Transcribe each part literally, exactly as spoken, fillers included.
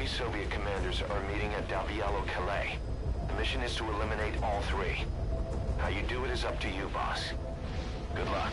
three Soviet commanders are meeting at Davialo Calais. The mission is to eliminate all three. How you do it is up to you, boss. Good luck.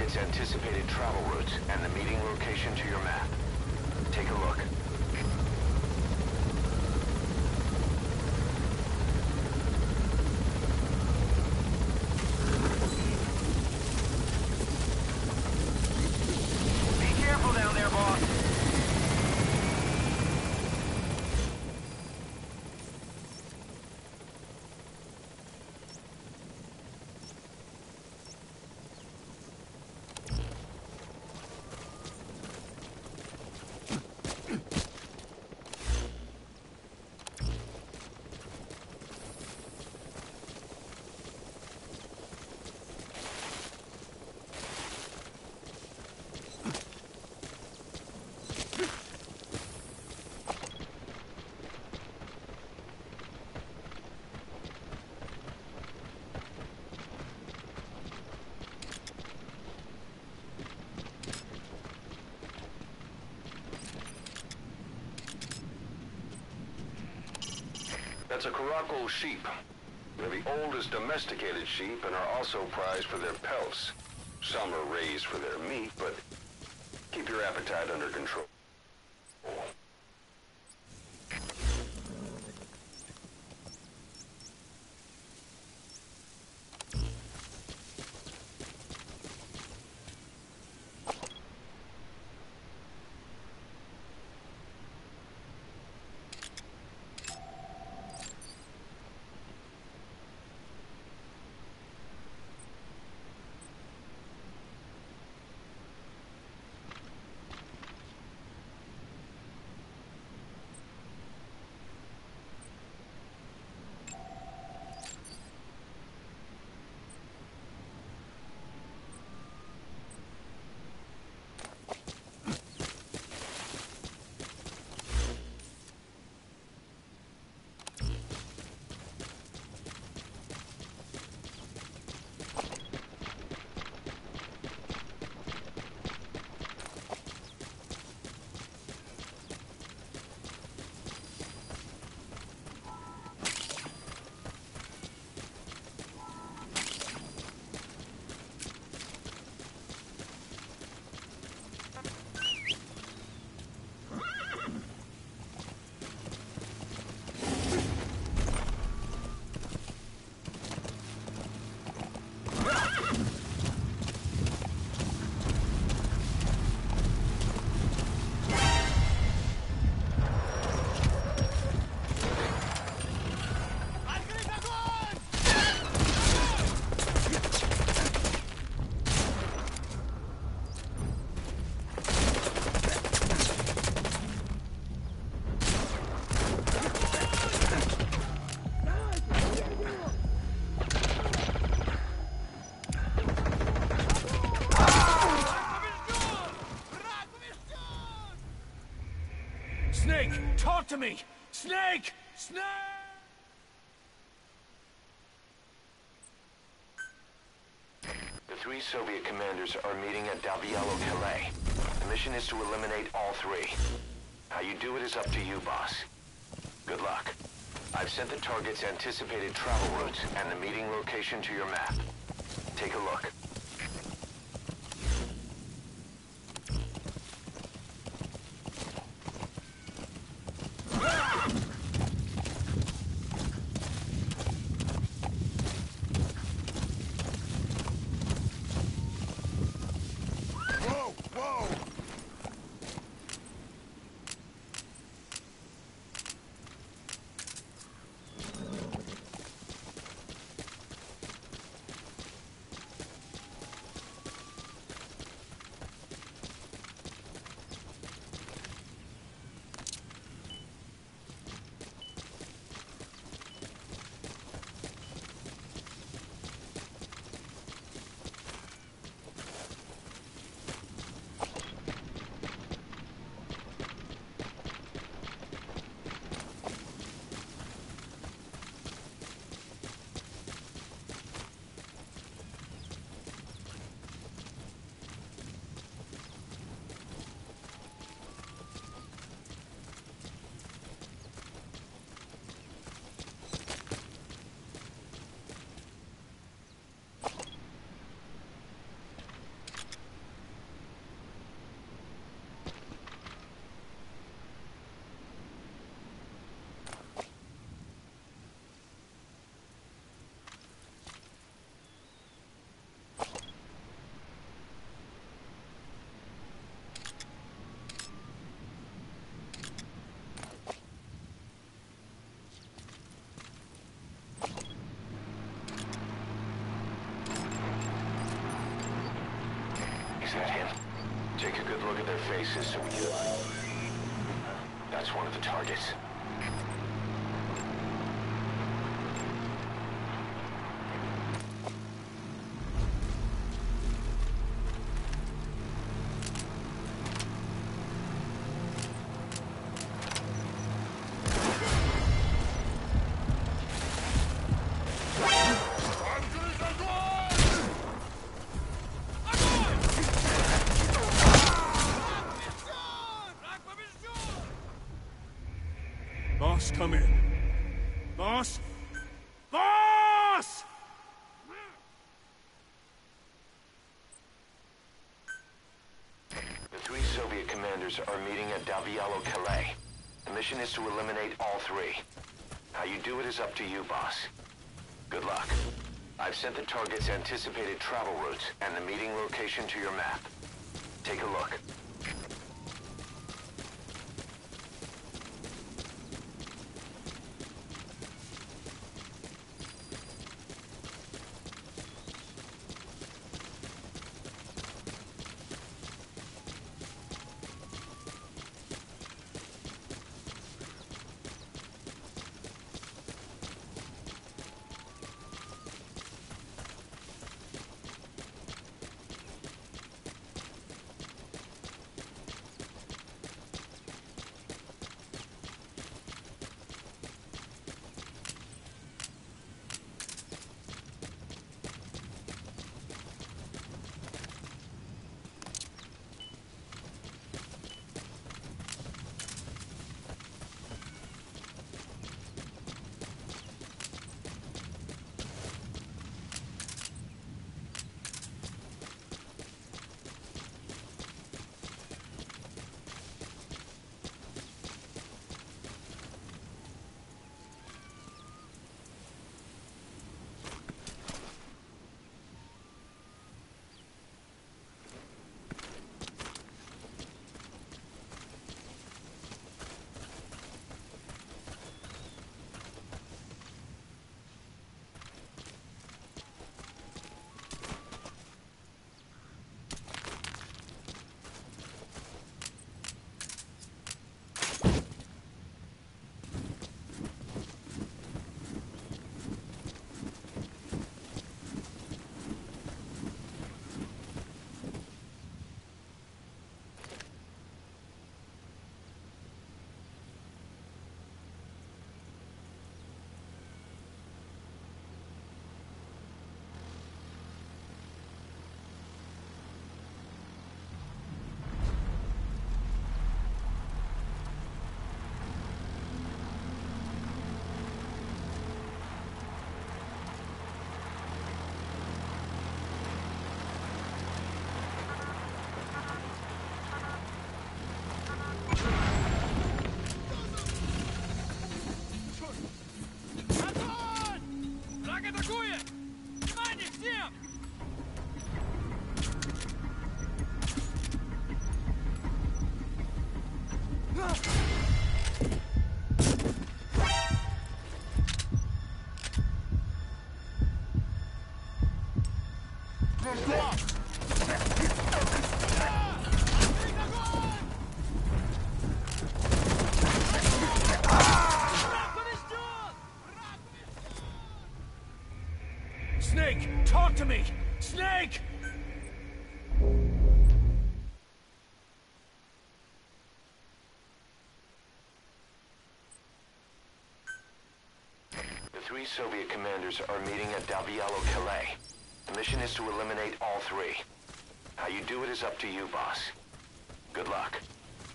Its anticipated travel routes and the meeting location to your map. Take a look. That's a Caracal sheep. They're the oldest domesticated sheep and are also prized for their pelts. Some are raised for their meat, but keep your appetite under control. Snake, talk to me! Snake! Snake! The three Soviet commanders are meeting at Davialo Calais. The mission is to eliminate all three. How you do it is up to you, boss. Good luck. I've sent the target's anticipated travel routes and the meeting location to your map. Take a look. Take a good look at their faces so we can... That's one of the targets. Boss, come in. Boss? Boss! The three Soviet commanders are meeting at Davialo Calais. The mission is to eliminate all three. How you do it is up to you, boss. Good luck. I've sent the target's anticipated travel routes and the meeting location to your map. Take a look. Snake, talk to me! Snake! The three Soviet commanders are meeting at Davialo Calais. The mission is to eliminate all three. How you do it is up to you, boss. Good luck.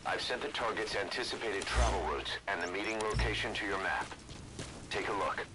I've sent the target's anticipated travel routes and the meeting location to your map. Take a look.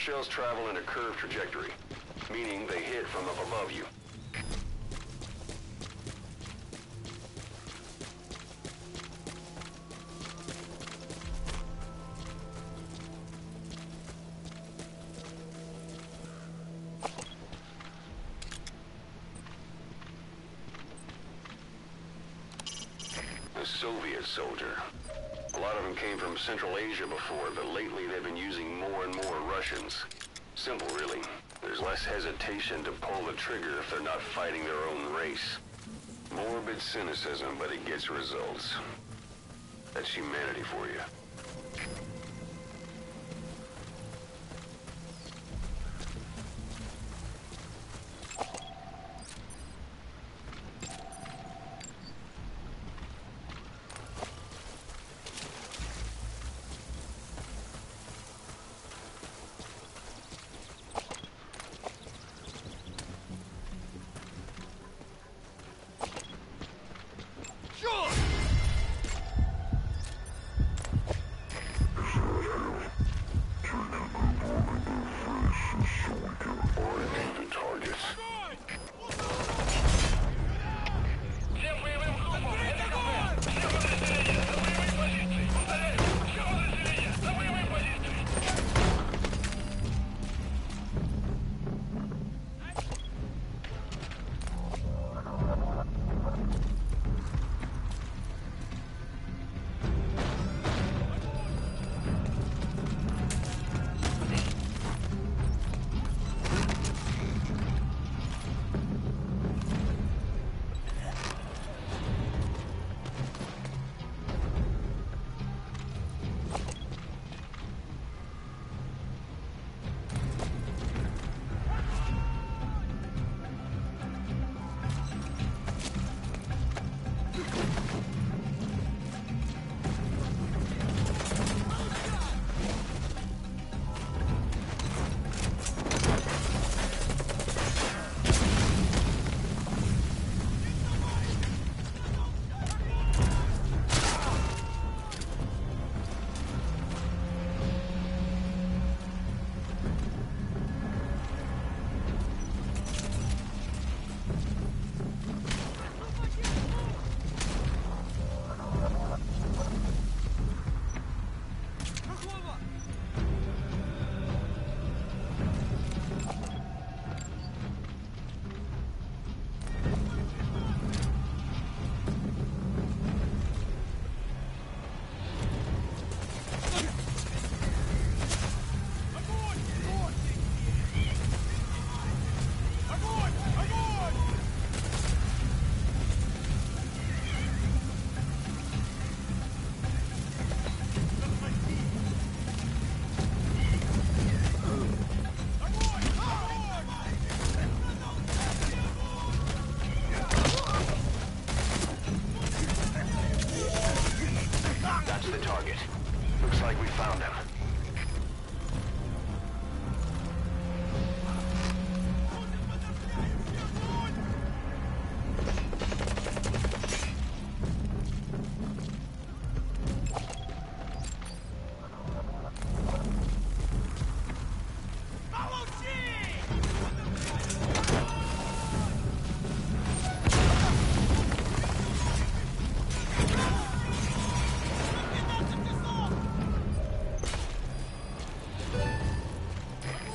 shells travel in a curved trajectory, meaning they hit from up above you. The Soviet soldier. A lot of them came from Central Asia before, but lately they've been using more and more Russians. Simple, really. There's less hesitation to pull the trigger if they're not fighting their own race. Morbid cynicism, but it gets results. That's humanity for you.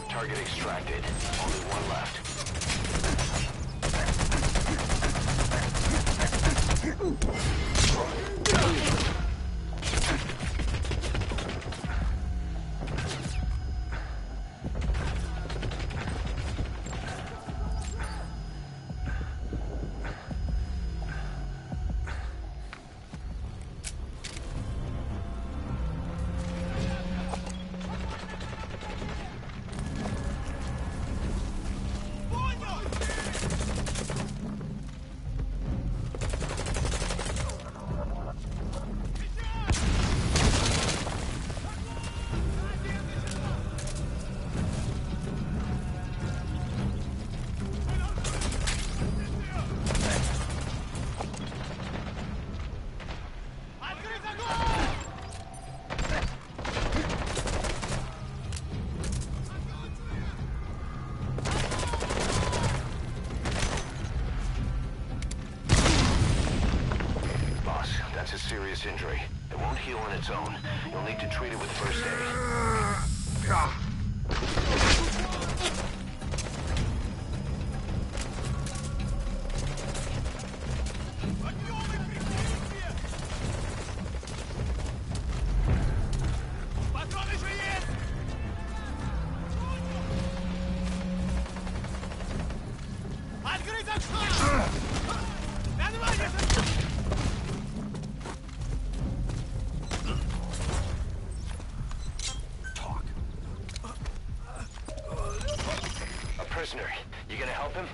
Target extracted. Only one left. serious injury. It won't heal on its own. You'll need to treat it with first aid. Ah. You gonna help him?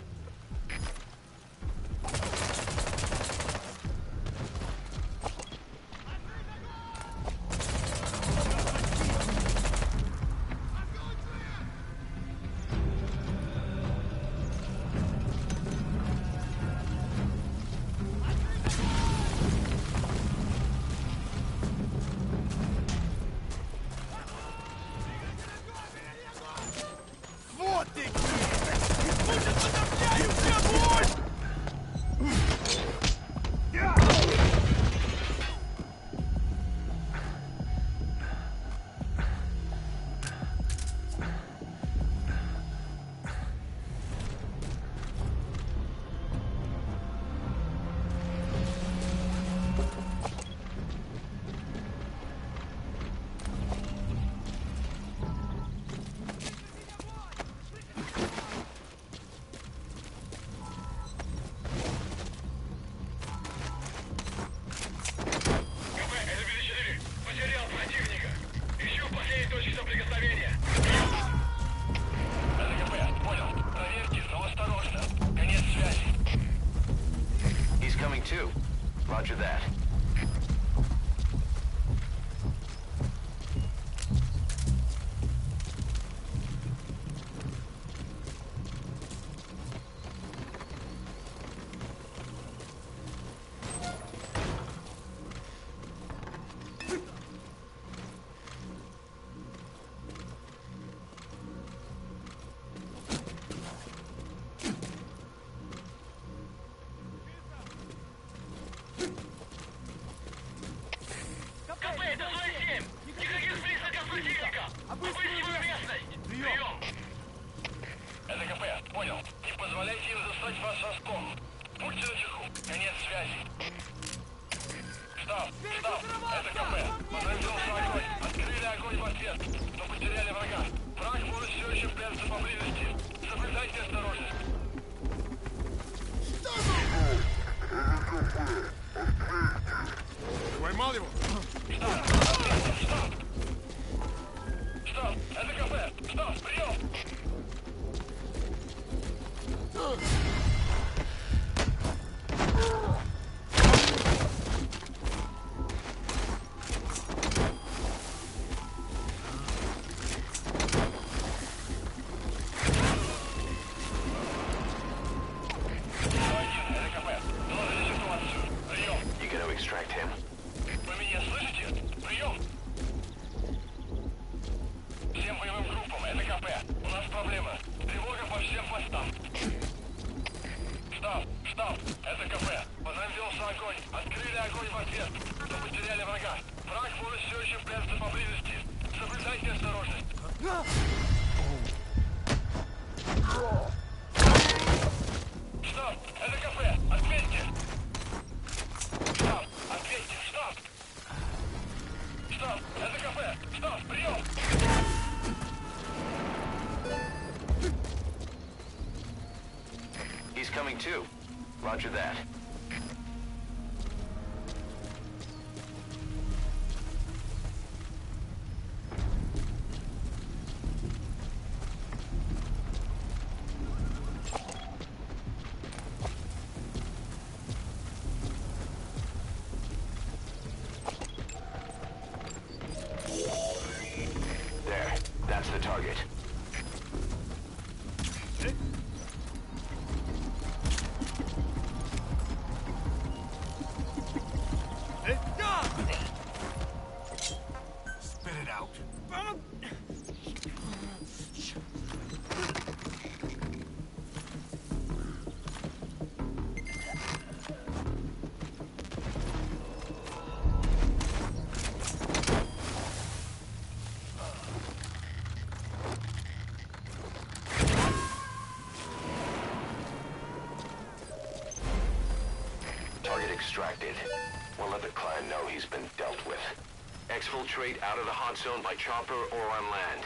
Roger that. Coming too. Roger that. There. That's the target. extracted. We'll let the client know he's been dealt with. Exfiltrate out of the hot zone by chopper or on land.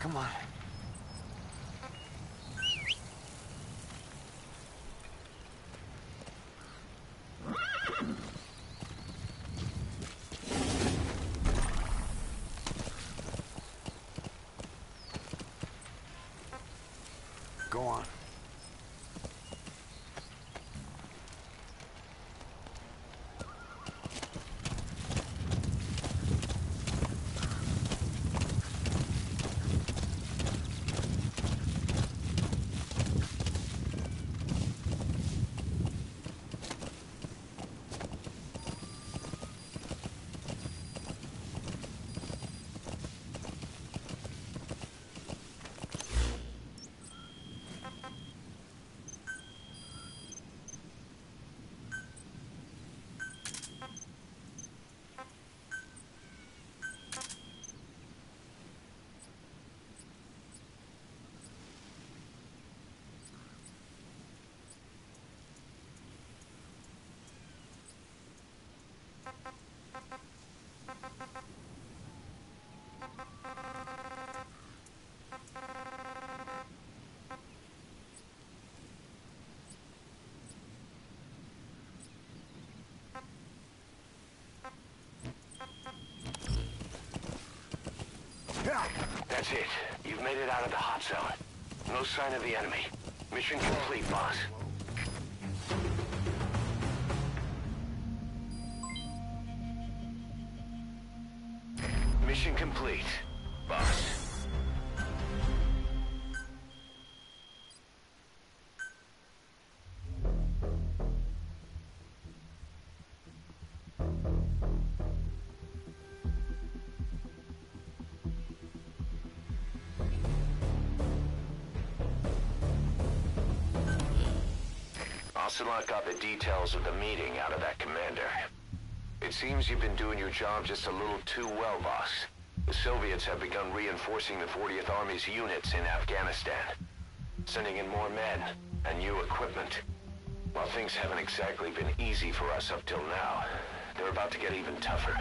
Come on. Go on. That's it. You've made it out of the hot zone. No sign of the enemy. Mission complete, boss. Mission complete, boss. Ocelot got the details of the meeting out of that commander. It seems you've been doing your job just a little too well, boss. The Soviets have begun reinforcing the fortieth Army's units in Afghanistan, sending in more men and new equipment. While things haven't exactly been easy for us up till now, they're about to get even tougher.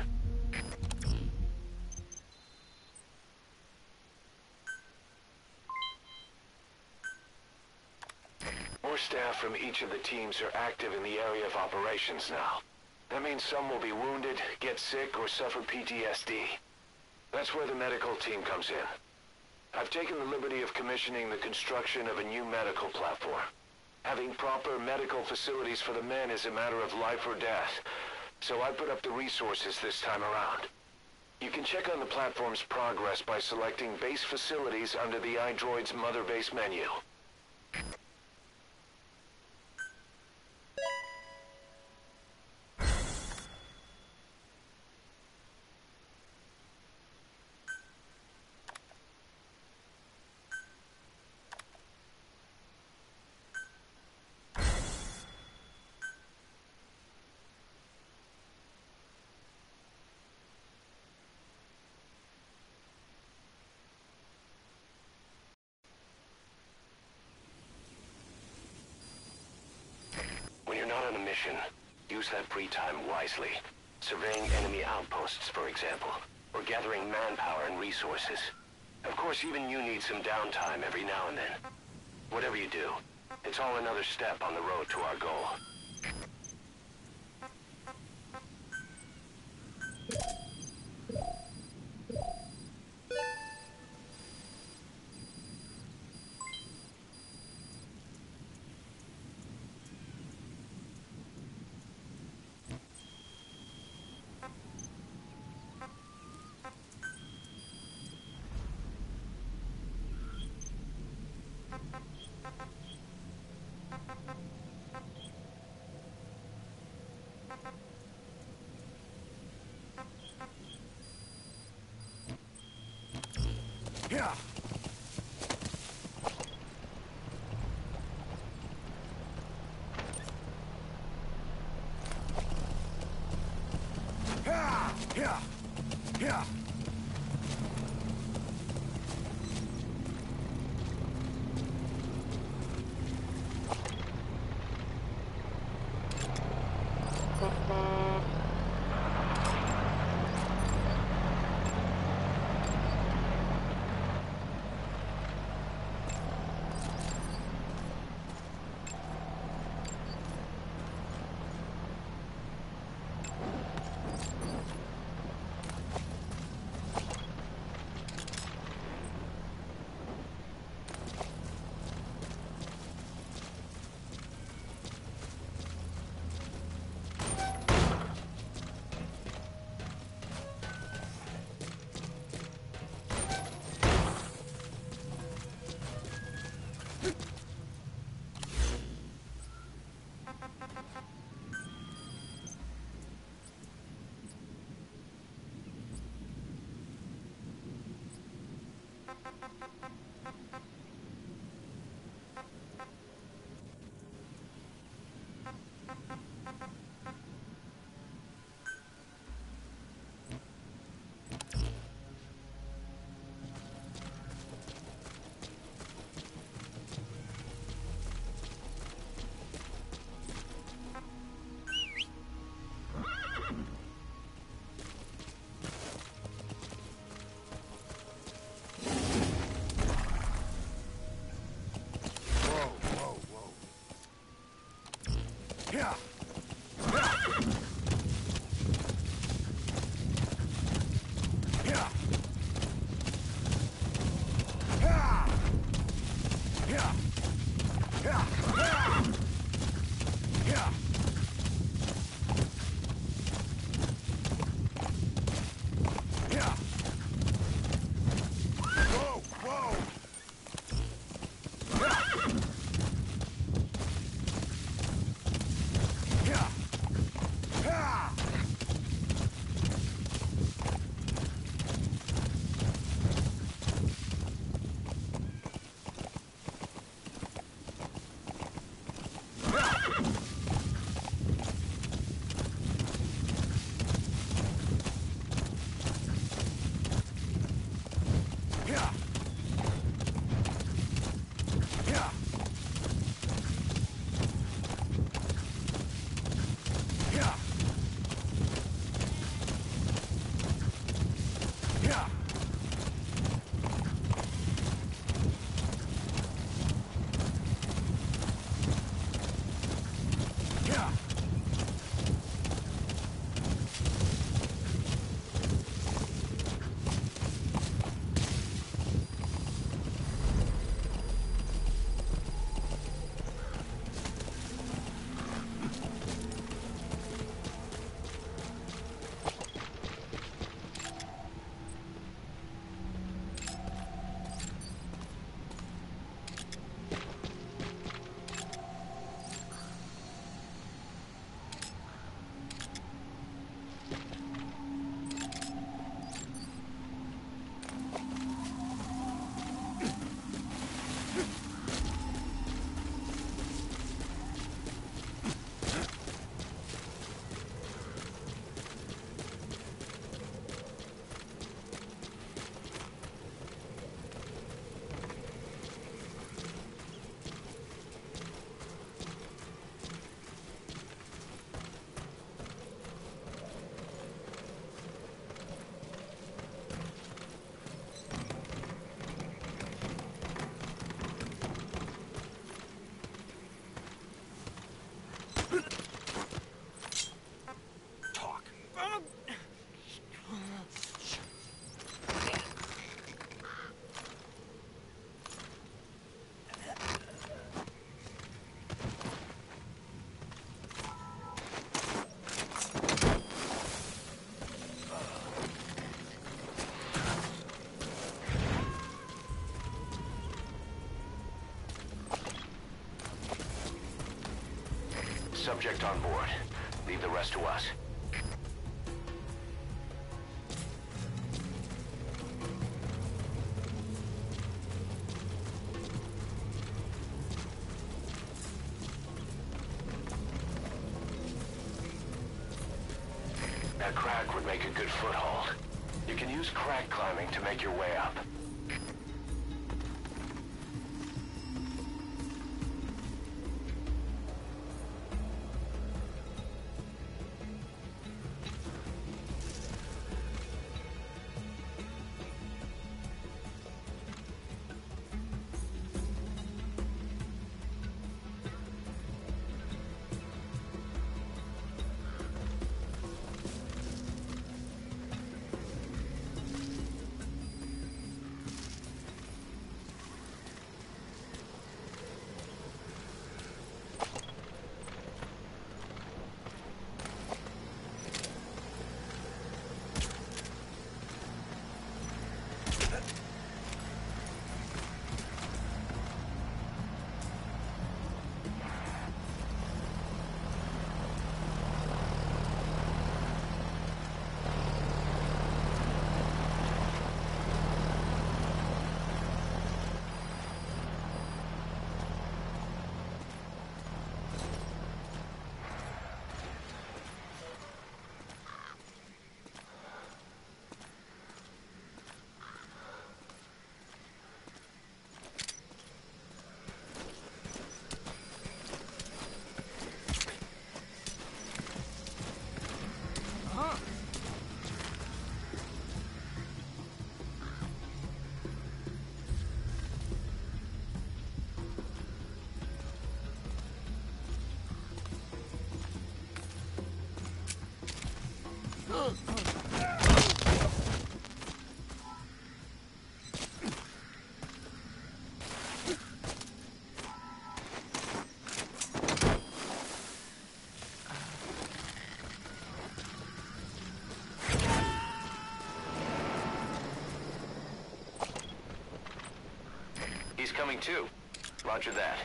More staff from each of the teams are active in the area of operations now. That means some will be wounded, get sick, or suffer P T S D. That's where the medical team comes in. I've taken the liberty of commissioning the construction of a new medical platform. Having proper medical facilities for the men is a matter of life or death, so I put up the resources this time around. You can check on the platform's progress by selecting base facilities under the iDroid's Mother Base menu. use that free time wisely, surveying enemy outposts, for example, or gathering manpower and resources. Of course, even you need some downtime every now and then. Whatever you do, it's all another step on the road to our goal. Yeah. subject on board. Leave the rest to us. That crack would make a good foothold. You can use crack climbing to make your way up. He's coming too. Roger that.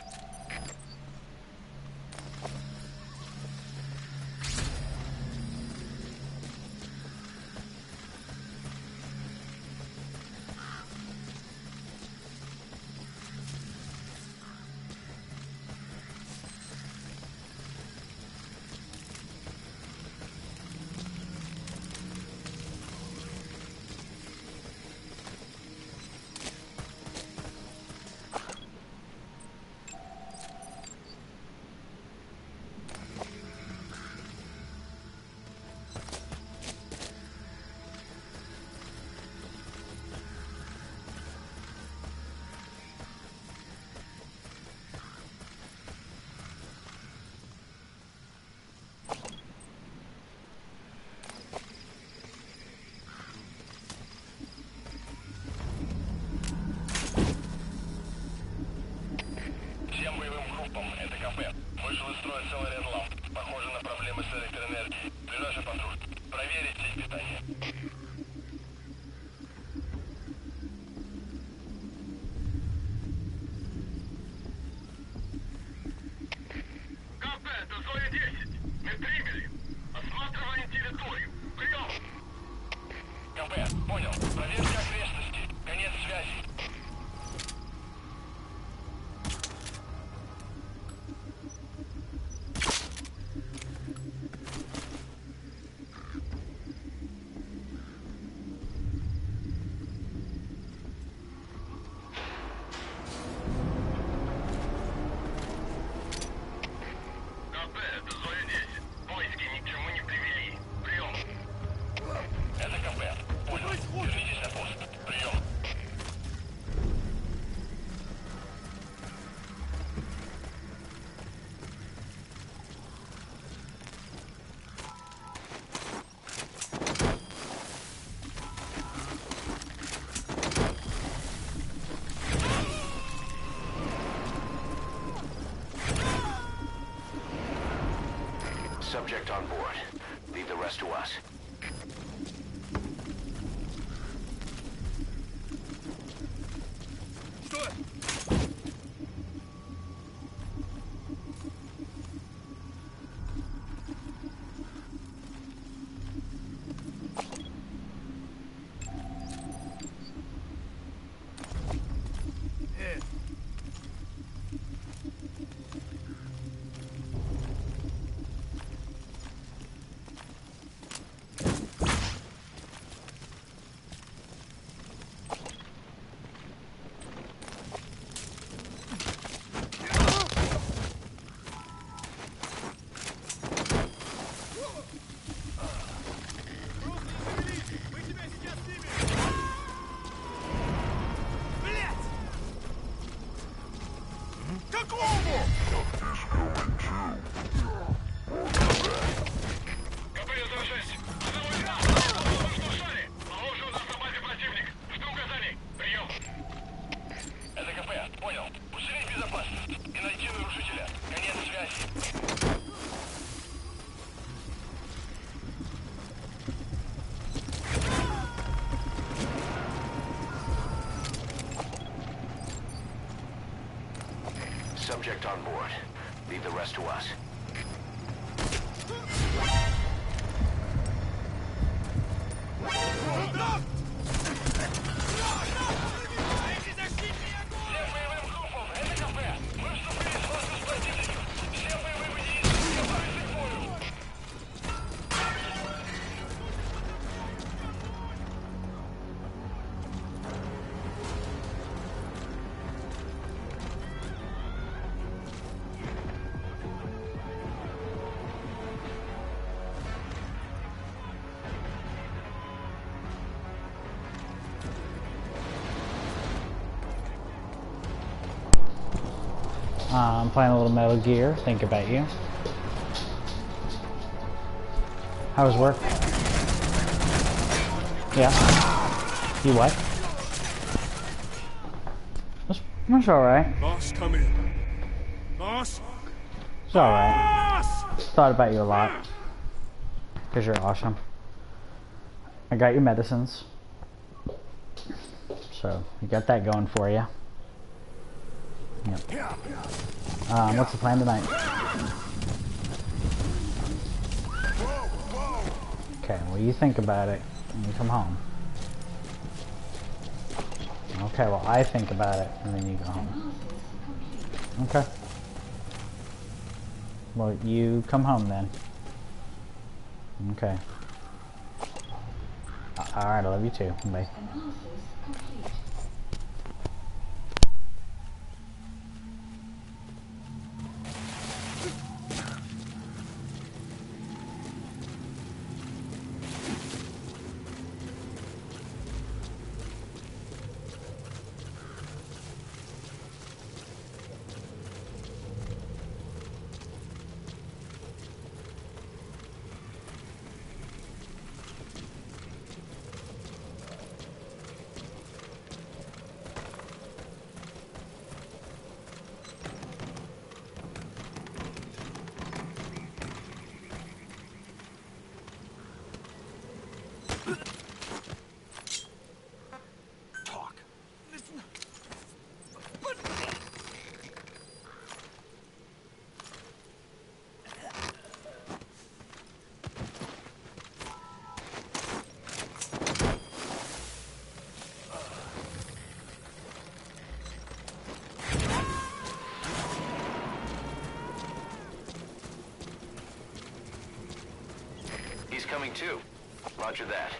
Subject on board. Leave the rest to us. subject on board. Leave the rest to us. I'm um, playing a little Metal Gear, think about you. How was work? Yeah. You what? That's, that's alright. Boss, come in. Boss? It's alright. Thought about you a lot. Because you're awesome. I got your medicines. So, you got that going for you. Yep. Um, what's the plan tonight? Okay, well you think about it and you come home. Okay, well I think about it and then you go home. Okay. Well, you come home then. Okay. Alright, I love you too. Bye. Coming too. Roger that.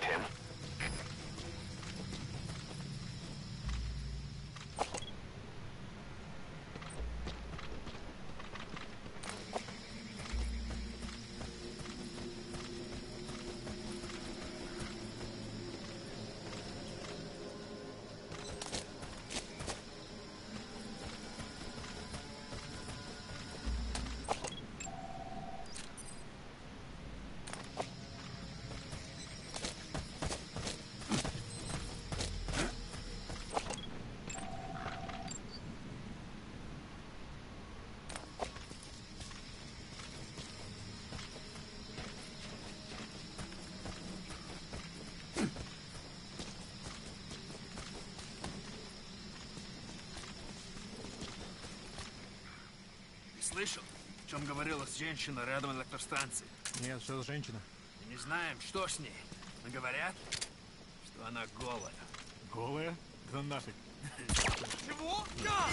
distract him. Слышал, о чем говорила женщина рядом электростанции? Нет, что за женщина? Мы не знаем, что с ней. Но говорят, что она голая. Голая? Да нафиг. Чего? Да!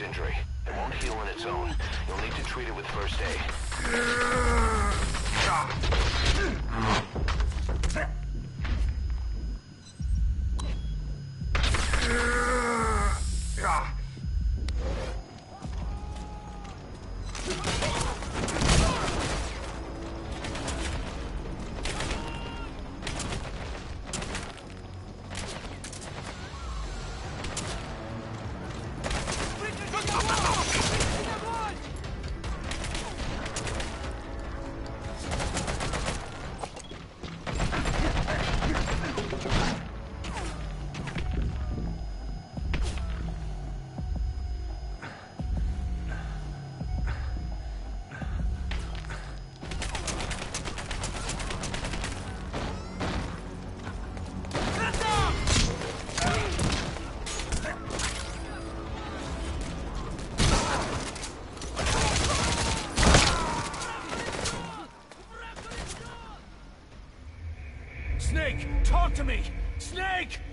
Injury. It won't heal on its own. You'll need to treat it with first aid. Snake, talk to me! Snake!